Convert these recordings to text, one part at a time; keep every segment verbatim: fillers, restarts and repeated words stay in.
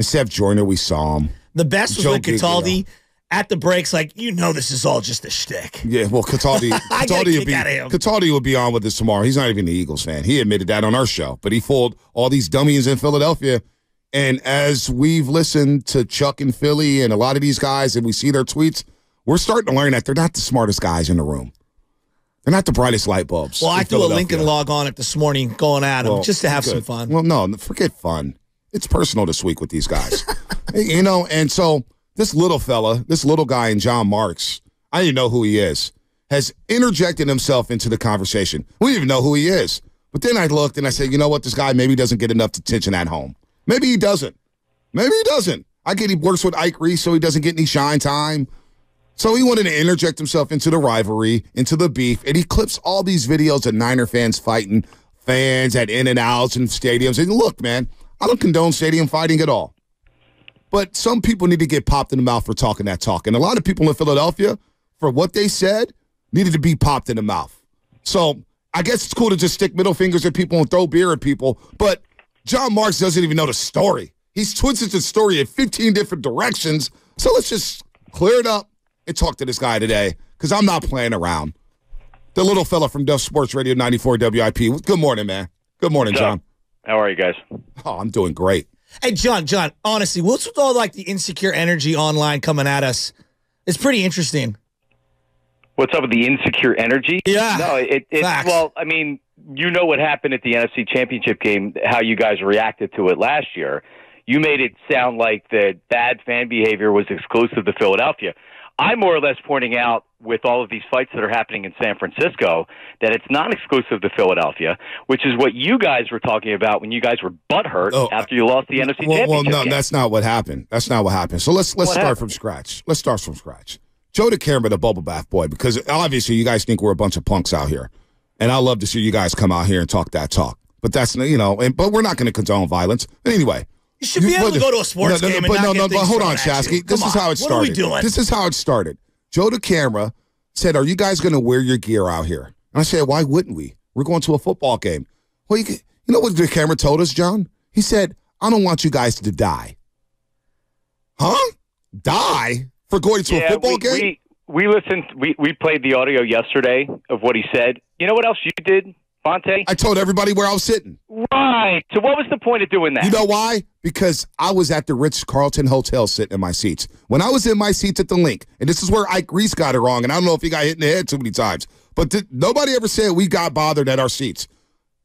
And Seth Joyner, we saw him. The best was Joe when Cataldi Giglio. At the breaks, like, you know this is all just a shtick. Yeah, well, Cataldi, Cataldi, will be, Cataldi will be on with us tomorrow. He's not even an Eagles fan. He admitted that on our show. But he fooled all these dummies in Philadelphia. And as we've listened to Chuck in Philly and a lot of these guys and we see their tweets, we're starting to learn that they're not the smartest guys in the room. They're not the brightest light bulbs. Well, I threw a Lincoln log on it this morning going at them well, just to have good. some fun. Well, no, forget fun. It's personal this week with these guys. You know, and so this little fella, this little guy in John Marks, I don't even know who he is, has interjected himself into the conversation. We don't even know who he is. But then I looked and I said, you know what? This guy maybe doesn't get enough attention at home. Maybe he doesn't. Maybe he doesn't. I get he works with Ike Reese, so he doesn't get any shine time. So he wanted to interject himself into the rivalry, into the beef, and he clips all these videos of Niner fans fighting, fans at In-N-Outs and stadiums. And look, man, I don't condone stadium fighting at all. But some people need to get popped in the mouth for talking that talk. And a lot of people in Philadelphia, for what they said, needed to be popped in the mouth. So I guess it's cool to just stick middle fingers at people and throw beer at people. But John Marks doesn't even know the story. He's twisted the story in fifteen different directions. So let's just clear it up. And talk to this guy today, because I'm not playing around. The little fella from Dust Sports Radio ninety-four W I P. Good morning, man. Good morning, John. Up? How are you guys? Oh, I'm doing great. Hey, John, John, honestly, what's with all like the insecure energy online coming at us? It's pretty interesting. What's up with the insecure energy? Yeah. No, it, it well, I mean, you know what happened at the N F C Championship game, how you guys reacted to it last year. You made it sound like the bad fan behavior was exclusive to Philadelphia. I'm more or less pointing out with all of these fights that are happening in San Francisco that it's not exclusive to Philadelphia, which is what you guys were talking about when you guys were butthurt oh, after you lost the N F C well, Championship. Well, no, game. that's not what happened. That's not what happened. So let's let's what start happened? from scratch. Let's start from scratch. Joe Cataldi, the bubble bath boy, because obviously you guys think we're a bunch of punks out here, and I love to see you guys come out here and talk that talk. But that's you know, and but we're not going to condone violence. But anyway. You should be able to go to a sports no, no, game and but not no, no, get but hold on, Shasky. This on. is how it started. What are we doing? This is how it started. Joe Cataldi said, are you guys going to wear your gear out here? And I said, why wouldn't we? We're going to a football game. Well, you, you know what Cataldi told us, John? He said, I don't want you guys to die. Huh? Die? For going to yeah, a football we, game? We, we listened. We, we played the audio yesterday of what he said. You know what else you did? Fonte? I told everybody where I was sitting. Right. So what was the point of doing that? You know why? Because I was at the Ritz-Carlton Hotel sitting in my seats. When I was in my seats at the Link, and this is where Ike Reese got it wrong, and I don't know if he got hit in the head too many times, but th- nobody ever said we got bothered at our seats.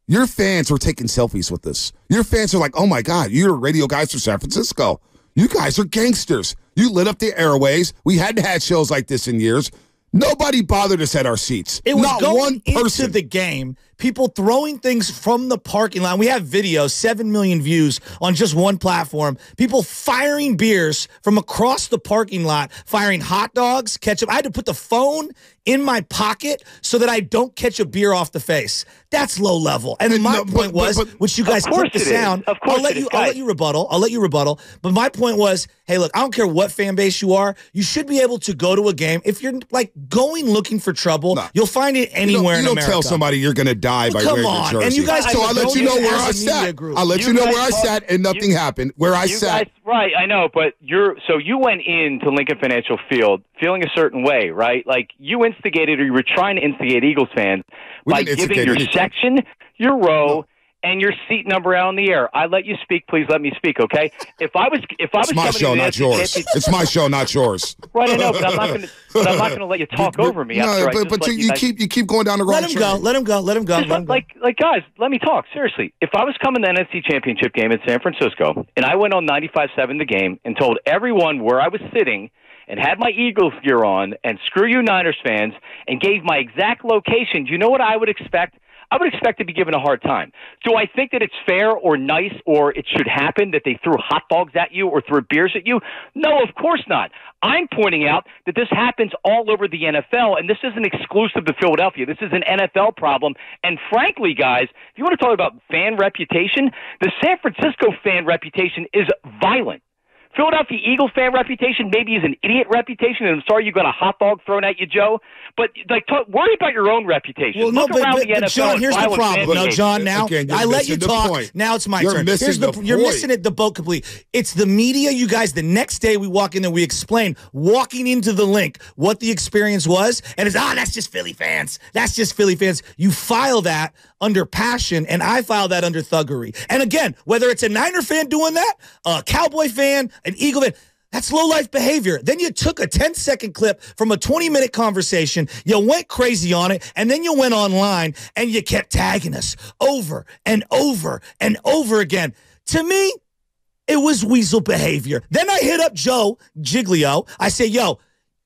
Your fans were taking selfies with us. Your fans are like, oh, my God, you're radio guys from San Francisco. You guys are gangsters. You lit up the airways. We hadn't had shows like this in years. Nobody bothered us at our seats. It was Not going one person. into the game, people throwing things from the parking lot. We have videos, seven million views on just one platform. People firing beers from across the parking lot, firing hot dogs, ketchup. I had to put the phone in my pocket so that I don't catch a beer off the face. That's low level. And, and my no, point but, was, but, but, which you guys took the sound. Of course I'll let you, I'll let you rebuttal. I'll let you rebuttal. But my point was, hey, look, I don't care what fan base you are. You should be able to go to a game. If you're, like, going looking for trouble, nah. you'll find it anywhere in America. You don't, you don't tell somebody you're going to die well, by wearing on. your jersey. And you guys, so I let you know where I sat. I let you, you know where I sat and nothing you, happened. Where I sat. Guys, right, I know, but you're so you went into Lincoln Financial Field feeling a certain way, right? Like, you instigated or you were trying to instigate Eagles fans we by giving your anything. section, your row, no. and your seat number out in the air. I let you speak. Please let me speak, okay? If I was, if I was, it's my show, not yours. It's my show, not yours. Right, I know, but I'm not going to. But I'm not going to let you talk but, over me. No, after but, I just but let you, you guys, keep you keep going down the wrong track. Let him go. Let him go. Let him go. Let him like, go. like, guys, let me talk seriously. If I was coming to the N F C Championship game in San Francisco, and I went on ninety-five seven The Game and told everyone where I was sitting. And had my Eagles gear on, and screw you Niners fans, and gave my exact location, do you know what I would expect? I would expect to be given a hard time. Do I think that it's fair or nice or it should happen that they threw hot dogs at you or threw beers at you? No, of course not. I'm pointing out that this happens all over the N F L, and this isn't exclusive to Philadelphia. This is an N F L problem. And frankly, guys, if you want to talk about fan reputation, the San Francisco fan reputation is violent. Philadelphia Eagles fan reputation maybe is an idiot reputation, and I'm sorry you got a hot dog thrown at you, Joe. But like, t- worry about your own reputation. Well, Look no, around but, the but, N F L. John, here's the problem. No, John, now Again, I let you talk. Point. Now it's my you're turn. Missing the the, you're missing it. The boat completely. It's the media, you guys. The next day we walk in there, we explain walking into the link what the experience was, and it's ah, oh, that's just Philly fans. That's just Philly fans. You file that under passion, and I file that under thuggery. And again, whether it's a Niner fan doing that, a Cowboy fan, an Eagle fan, that's low-life behavior. Then you took a ten-second clip from a twenty-minute conversation, you went crazy on it, and then you went online, and you kept tagging us over and over and over again. To me, it was weasel behavior. Then I hit up Joe Giglio. I say, yo,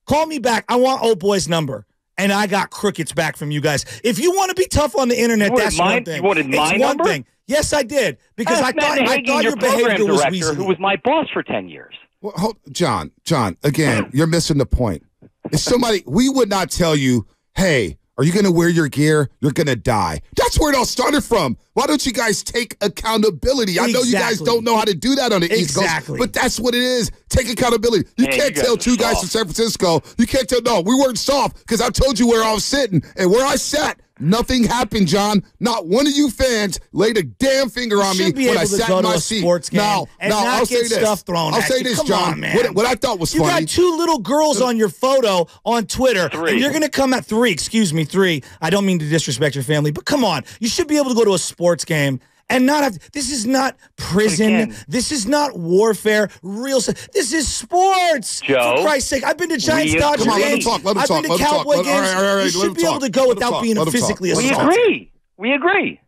call me back. I want old boy's number. And I got crickets back from you guys. If you want to be tough on the internet, that's mine, one thing. You wanted my it's number? One thing. Yes, I did. Because Ask I thought, I thought your, your behavior was weasel. Who was my boss for ten years. Well, hold, John, John, again, you're missing the point. If somebody, we would not tell you, hey, are you going to wear your gear? You're going to die. That's where it all started from. Why don't you guys take accountability? Exactly. I know you guys don't know how to do that on the exactly. East Coast, but that's what it is. Take accountability. You Man, can't you tell two soft. guys from San Francisco. You can't tell, no, we weren't soft because I told you where I was sitting. And where I sat, nothing happened, John. Not one of you fans laid a damn finger on me when I sat in my seat. No, no, I'll say this. I'll say this, John. What, what I thought was funny. You got two little girls on your photo on Twitter. Three. And you're going to come at three. Excuse me, three. I don't mean to disrespect your family, but come on. You should be able to go to a sports game and not have – this is not prison. Again. This is not warfare. Real – this is sports. Joe, for Christ's sake, I've been to Giants, Dodgers games. I've been to Cowboy games. You should be able to go without being physically assaulted. We agree. We agree.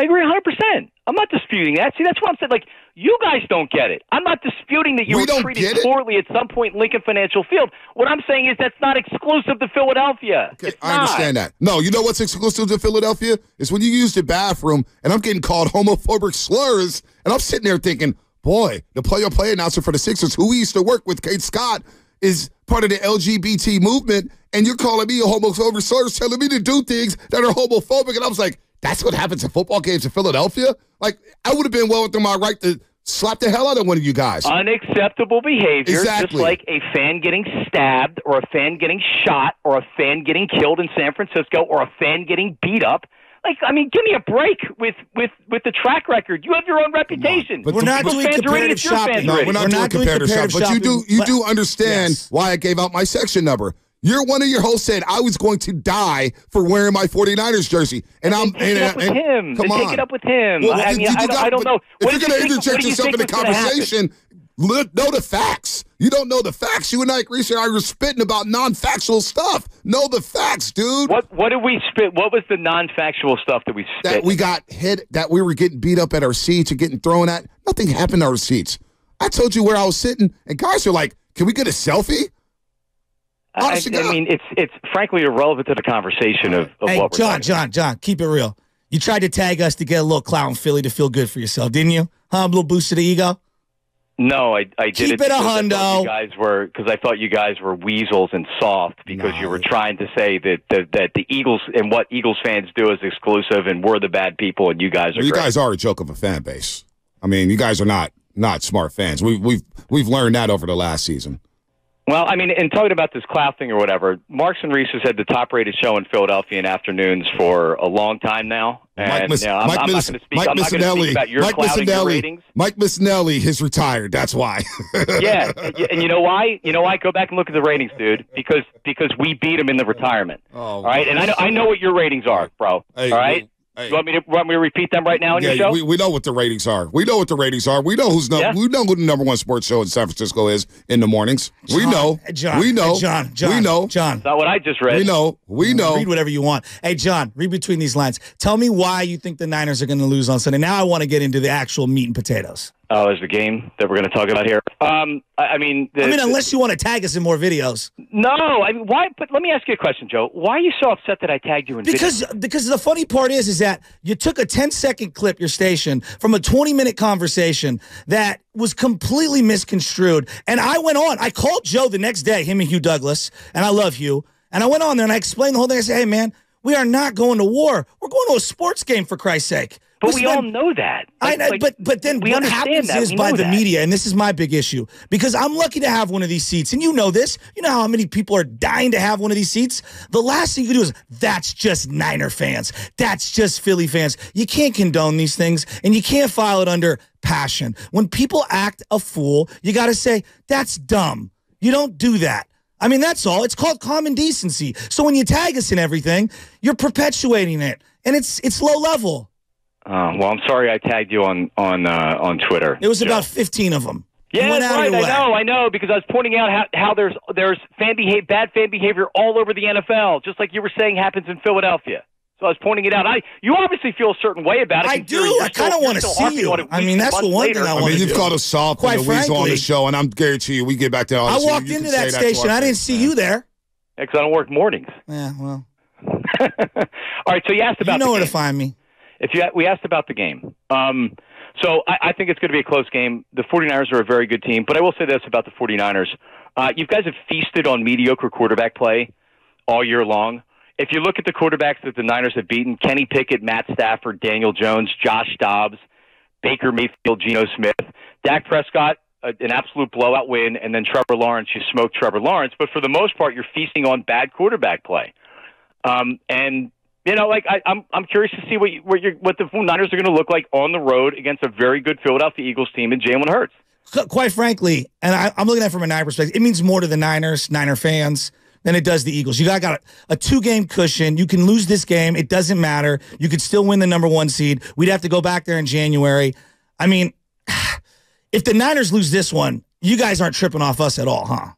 I agree one hundred percent. I'm not disputing that. See, that's what I'm saying. Like, you guys don't get it. I'm not disputing that you we were treated poorly at some point in Lincoln Financial Field. What I'm saying is that's not exclusive to Philadelphia. Okay, it's I not. understand that. No, you know what's exclusive to Philadelphia? It's when you use the bathroom, and I'm getting called homophobic slurs, and I'm sitting there thinking, boy, the player play announcer for the Sixers, who we used to work with, Kate Scott, is part of the L G B T movement, and you're calling me a homophobic slurs, telling me to do things that are homophobic, and I was like, that's what happens in football games in Philadelphia? Like, I would have been well within my right to slap the hell out of one of you guys. Unacceptable behavior, exactly. Just like a fan getting stabbed or a fan getting shot or a fan getting killed in San Francisco or a fan getting beat up. Like, I mean, give me a break with, with, with the track record. You have your own reputation. But we're not doing comparative shopping. No, we're not doing comparative shopping. But you do, you do understand yes. why I gave out my section number. You're one of your hosts said I was going to die for wearing my forty-niners jersey. And, and I'm and, and, and, come on. Take it up with him. Well, I, mean, I, don't, got, I don't know. If you're going to interject yourself in the conversation, look, know the facts. You don't know the facts. You and Ike Reese and I were spitting about non-factual stuff. Know the facts, dude. What What did we spit? What was the non-factual stuff that we spit? That we got hit, that we were getting beat up at our seats or getting thrown at. Nothing happened to our seats. I told you where I was sitting, and guys are like, can we get a selfie? I, I mean, it's it's frankly irrelevant to the conversation of, of hey, what we're John, talking John, about. John, keep it real. You tried to tag us to get a little clout in Philly to feel good for yourself, didn't you? Huh, a little boost to the ego? No, I, I did keep it, it a hundo. Because I thought you guys were weasels and soft because no. you were trying to say that the, that the Eagles and what Eagles fans do is exclusive and we're the bad people and you guys are well, You great. guys are a joke of a fan base. I mean, you guys are not not smart fans. We, we've, we've learned that over the last season. Well, I mean, in talking about this clout thing or whatever, Marks and Reese has had the top-rated show in Philadelphia in afternoons for a long time now. And, Mike Mis- you know, I'm, Mike I'm Mis- not going to speak about your Mike clout and your ratings. Mike Missanelli has retired. That's why. yeah, and you know why? You know why? Go back and look at the ratings, dude. Because because we beat him in the retirement. Oh, all right, and I know I know what your ratings are, bro. Hey, all right. Well, Hey. You want me to want me to repeat them right now in yeah, your show? We, we know what the ratings are. We know what the ratings are. We know who's no, yeah. we know who the number one sports show in San Francisco is in the mornings. John, we know. John, we know. John, John, we know. John. That's not what I just read. We know. We know. Read whatever you want. Hey, John, read between these lines. Tell me why you think the Niners are going to lose on Sunday. Now I want to get into the actual meat and potatoes. Oh, is the game that we're going to talk about here? Um, I, I mean, the, I mean, unless you want to tag us in more videos. No, I mean, why? But let me ask you a question, Joe. Why are you so upset that I tagged you in? Because videos? because the funny part is is that you took a ten second clip, your station, from a twenty minute conversation that was completely misconstrued. And I went on. I called Joe the next day, him and Hugh Douglas, and I love Hugh. And I went on there and I explained the whole thing. I said, "Hey, man, we are not going to war. We're going to a sports game for Christ's sake." But we when, all know that. Like, I know, like, but, but then what happens that. is we by the that. media, and this is my big issue, because I'm lucky to have one of these seats, and you know this. You know how many people are dying to have one of these seats? The last thing you can do is, that's just Niner fans. That's just Philly fans. You can't condone these things, and you can't file it under passion. When people act a fool, you got to say, that's dumb. You don't do that. I mean, that's all. It's called common decency. So when you tag us in everything, you're perpetuating it, and it's it's low level. Uh, well, I'm sorry I tagged you on on uh, on Twitter. It was Joe. About fifteen of them. Yeah, that's right. I know, I know, because I was pointing out how, how there's there's fan behavior, bad fan behavior all over the N F L, just like you were saying happens in Philadelphia. So I was pointing it out. I you obviously feel a certain way about it. I do. I kind of want to see you. I mean, that's the one thing I want to do. I mean, you've called us soft on the show, and I'm guarantee you we get back there. I walked into that station. I didn't see you there. Yeah, because I don't work mornings. Yeah, well. All right, so you asked about the game. You know where to find me. If you, we asked about the game. Um, so I, I think it's going to be a close game. The 49ers are a very good team, but I will say this about the 49ers. Uh, you guys have feasted on mediocre quarterback play all year long. If you look at the quarterbacks that the Niners have beaten, Kenny Pickett, Matt Stafford, Daniel Jones, Josh Dobbs, Baker Mayfield, Geno Smith, Dak Prescott, a, an absolute blowout win, and then Trevor Lawrence, you smoked Trevor Lawrence. But for the most part, you're feasting on bad quarterback play. Um, and... You know, like I, I'm, I'm curious to see what you, what, you're, what the Niners are going to look like on the road against a very good Philadelphia Eagles team and Jalen Hurts. Quite frankly, and I, I'm looking at it from a Niner perspective, it means more to the Niners, Niner fans, than it does the Eagles. You got got a, a two-game cushion. You can lose this game; it doesn't matter. You could still win the number one seed. We'd have to go back there in January. I mean, if the Niners lose this one, you guys aren't tripping off us at all, huh?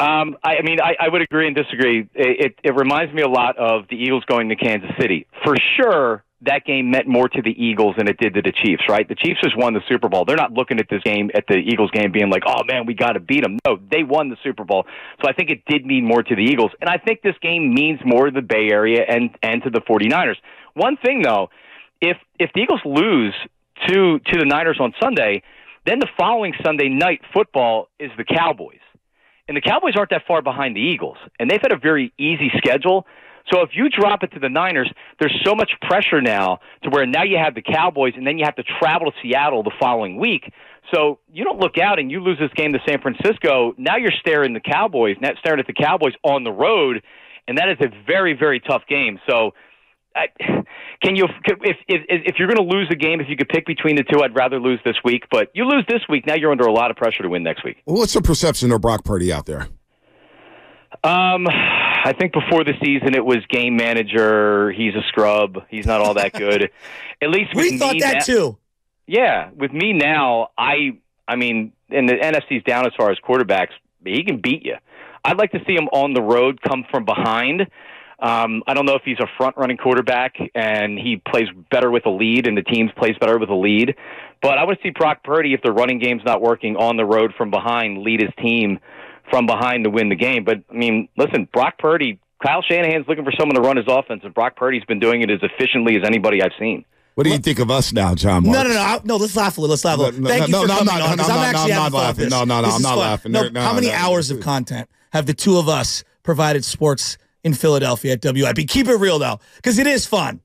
Um, I, I mean, I, I would agree and disagree. It, it, it reminds me a lot of the Eagles going to Kansas City. For sure, that game meant more to the Eagles than it did to the Chiefs, right? The Chiefs just won the Super Bowl. They're not looking at this game, at the Eagles game, being like, oh, man, we got to beat them. No, they won the Super Bowl. So I think it did mean more to the Eagles. And I think this game means more to the Bay Area and, and to the 49ers. One thing, though, if if the Eagles lose to to the Niners on Sunday, then the following Sunday night football is the Cowboys. And the Cowboys aren't that far behind the Eagles, and they've had a very easy schedule. So if you drop it to the Niners, there's so much pressure now to where now you have the Cowboys, and then you have to travel to Seattle the following week. So you don't look out and you lose this game to San Francisco. Now you're staring the Cowboys, not staring at the Cowboys on the road, and that is a very, very tough game. So I, can you, if if, if you're going to lose a game, if you could pick between the two, I'd rather lose this week. But you lose this week, now you're under a lot of pressure to win next week. Well, what's the perception of Brock Purdy out there? Um, I think before the season it was game manager. He's a scrub. He's not all that good. At least with we thought me that na- too. Yeah, with me now, I I mean, and the N F C's down as far as quarterbacks. He can beat you. I'd like to see him on the road, come from behind. Um, I don't know if he's a front-running quarterback and he plays better with a lead and the team plays better with a lead. But I would see Brock Purdy, if the running game's not working, on the road from behind, lead his team from behind to win the game. But, I mean, listen, Brock Purdy, Kyle Shanahan's looking for someone to run his offense, and Brock Purdy's been doing it as efficiently as anybody I've seen. What do you think of us now, John Marks? No, no, no. I, no, let's laugh a little. Let's laugh a little. No, Thank no, you for no, coming no, on, because no, no, I'm actually no, having fun with this. No, no, no, this I'm not fun. laughing. No, no, how many no, hours no. of content have the two of us provided sports in Philadelphia at W I P? Keep it real, though, because it is fun.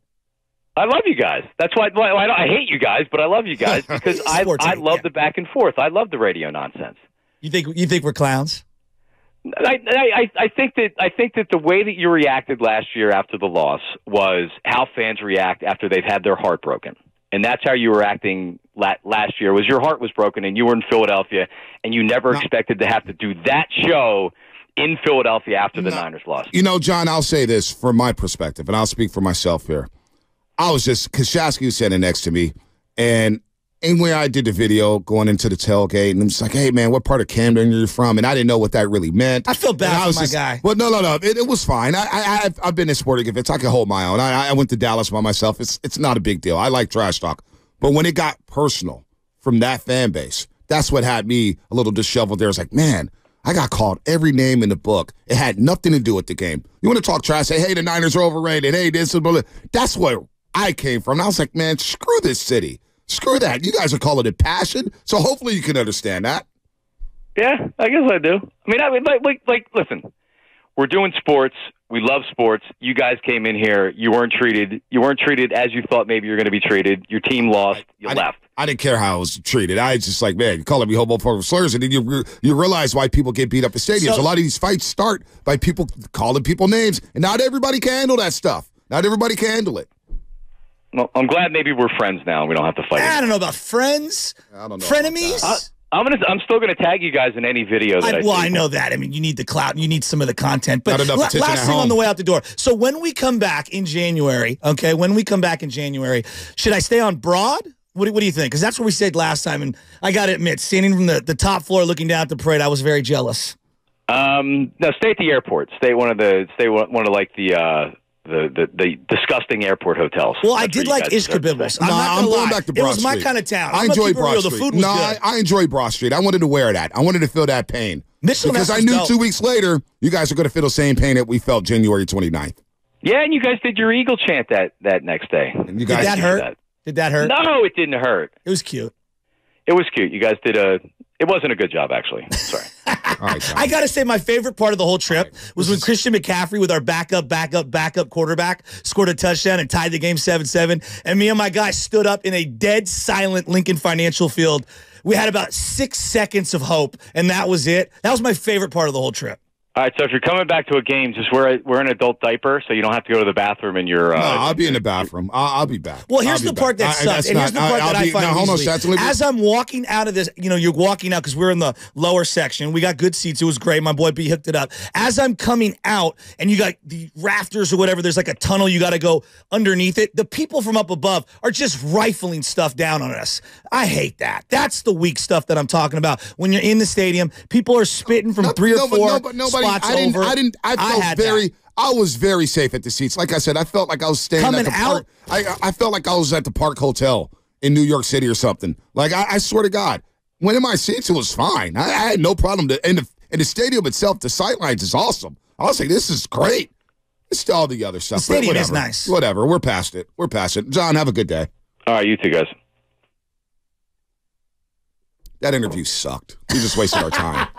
I love you guys. That's why, why, why I hate you guys, but I love you guys because I I hate, love yeah. the back and forth. I love the radio nonsense. You think you think we're clowns? I, I I think that I think that the way that you reacted last year after the loss was how fans react after they've had their heart broken, and that's how you were acting last year. Was your heart was broken, and you were in Philadelphia, and you never no. expected to have to do that show in Philadelphia after the no, Niners lost. You know, John, I'll say this from my perspective, and I'll speak for myself here. I was just, because Shasky was standing next to me, and anyway, I did the video going into the tailgate, and I'm just like, hey, man, what part of Camden are you from? And I didn't know what that really meant. I feel bad I was for my just, guy. Well, no, no, no. It, it was fine. I, I, I've, I've been in sporting events. I can hold my own. I, I went to Dallas by myself. It's, it's not a big deal. I like trash talk. But when it got personal from that fan base, that's what had me a little disheveled there. It's like, man, I got called every name in the book. It had nothing to do with the game. You want to talk trash, say, hey, the Niners are overrated. Hey, this is blah. That's where I came from. And I was like, man, screw this city. Screw that. You guys are calling it passion. So hopefully you can understand that. Yeah, I guess I do. I mean, I mean, like, like, like listen, we're doing sports. We love sports. You guys came in here. You weren't treated. You weren't treated as you thought maybe you were going to be treated. Your team lost. You I, left. I didn't care how I was treated. I was just like, man, you're calling me homophobic slurs, and then you you realize why people get beat up in stadiums. So, a lot of these fights start by people calling people names, and not everybody can handle that stuff. Not everybody can handle it. Well, I'm glad maybe we're friends now. We don't have to fight. I don't know about friends. I don't know. Frenemies. About that. I, I'm gonna. I'm still gonna tag you guys in any video that I, I well, see. I know that. I mean, you need the clout, and you need some of the content. But la- last thing home. on the way out the door. So when we come back in January, okay, when we come back in January, should I stay on Broad? What do, what do you think? Because that's what we said last time, and I gotta admit, standing from the, the top floor looking down at the parade, I was very jealous. Um, no, stay at the airport. Stay one of the. Stay one of like the. Uh, The, the the disgusting airport hotels. Well, That's I did like Ishka Bibbles. I'm, nah, not I'm going lie. back to Broad Street. It was Street. my kind of town. I enjoyed Broad Street. The food was no, good. I, I enjoyed Broad Street. I wanted to wear that. I wanted to feel that pain. Michelin because I knew dope. two weeks later, you guys are going to feel the same pain that we felt January twenty-ninth. Yeah, and you guys did your Eagle chant that, that next day. And you guys did that did hurt? That. Did that hurt? No, it didn't hurt. It was cute. It was cute. You guys did a... It wasn't a good job, actually. Sorry. Right, I got to say, my favorite part of the whole trip right. was when Christian McCaffrey, with our backup, backup, backup quarterback, scored a touchdown and tied the game seven seven. And me and my guy stood up in a dead silent Lincoln Financial Field. We had about six seconds of hope, and that was it. That was my favorite part of the whole trip. All right, so if you're coming back to a game, just wear, wear an adult diaper so you don't have to go to the bathroom in your... Uh, no, I'll be in the bathroom. I'll, I'll be back. Well, here's the part back. that sucks, I, and here's not, the part I, that be, I find no, almost, as I'm walking out of this, you know, you're walking out because we're in the lower section. We got good seats. It was great. My boy B hooked it up. As I'm coming out, and you got the rafters or whatever, there's like a tunnel. You got to go underneath it. The people from up above are just rifling stuff down on us. I hate that. That's the weak stuff that I'm talking about. When you're in the stadium, people are spitting from no, three or no, four no, but nobody. I didn't, I didn't. I felt I very. That. I was very safe at the seats. Like I said, I felt like I was staying Coming at the out. park. I, I felt like I was at the Park Hotel in New York City or something. Like I, I swear to God, when in my seats, it was fine. I, I had no problem. To, and the and the stadium itself, the sightlines is awesome. I was like, this is great. It's all the other stuff. The stadium whatever, is nice. Whatever. We're past it. We're past it. John, have a good day. All right, you two guys. That interview sucked. We just wasted our time.